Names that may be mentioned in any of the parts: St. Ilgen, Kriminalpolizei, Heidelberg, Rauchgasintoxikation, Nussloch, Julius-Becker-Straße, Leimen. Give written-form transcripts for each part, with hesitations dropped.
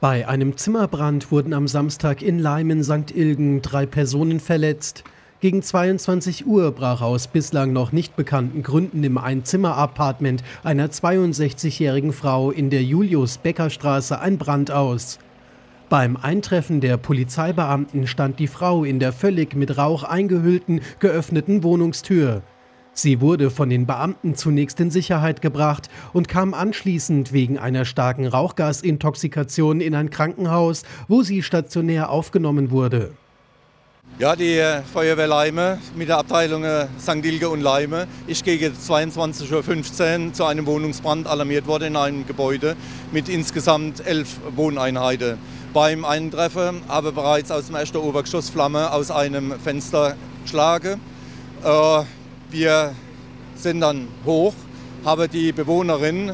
Bei einem Zimmerbrand wurden am Samstag in Leimen, St. Ilgen, 3 Personen verletzt. Gegen 22 Uhr brach aus bislang noch nicht bekannten Gründen im Einzimmer-Apartment einer 62-jährigen Frau in der Julius-Becker-Straße ein Brand aus. Beim Eintreffen der Polizeibeamten stand die Frau in der völlig mit Rauch eingehüllten, geöffneten Wohnungstür. Sie wurde von den Beamten zunächst in Sicherheit gebracht und kam anschließend wegen einer starken Rauchgasintoxikation in ein Krankenhaus, wo sie stationär aufgenommen wurde. Ja, die Feuerwehr Leimen mit der Abteilung St. Ilgen und Leimen ist gegen 22:15 Uhr zu einem Wohnungsbrand alarmiert worden in einem Gebäude mit insgesamt 11 Wohneinheiten. Beim Eintreffen habe bereits aus dem ersten Obergeschoss Flamme aus einem Fenster geschlagen. Wir sind dann hoch, habe die Bewohnerin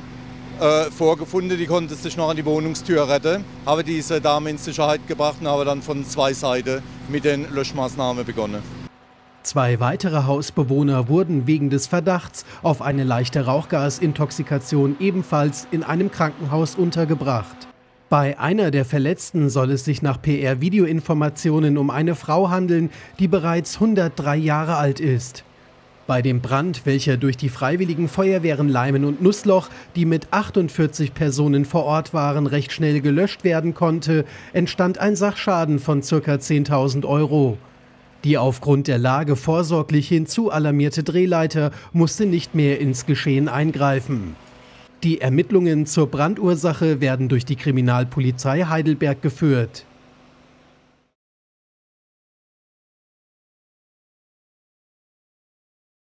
vorgefunden, die konnte sich noch an die Wohnungstür retten, habe diese Dame in Sicherheit gebracht und habe dann von 2 Seiten mit den Löschmaßnahmen begonnen. 2 weitere Hausbewohner wurden wegen des Verdachts auf eine leichte Rauchgasintoxikation ebenfalls in einem Krankenhaus untergebracht. Bei einer der Verletzten soll es sich nach PR-Videoinformationen um eine Frau handeln, die bereits 103 Jahre alt ist. Bei dem Brand, welcher durch die freiwilligen Feuerwehren Leimen und Nussloch, die mit 48 Personen vor Ort waren, recht schnell gelöscht werden konnte, entstand ein Sachschaden von ca. 10.000 Euro. Die aufgrund der Lage vorsorglich hinzu alarmierte Drehleiter musste nicht mehr ins Geschehen eingreifen. Die Ermittlungen zur Brandursache werden durch die Kriminalpolizei Heidelberg geführt.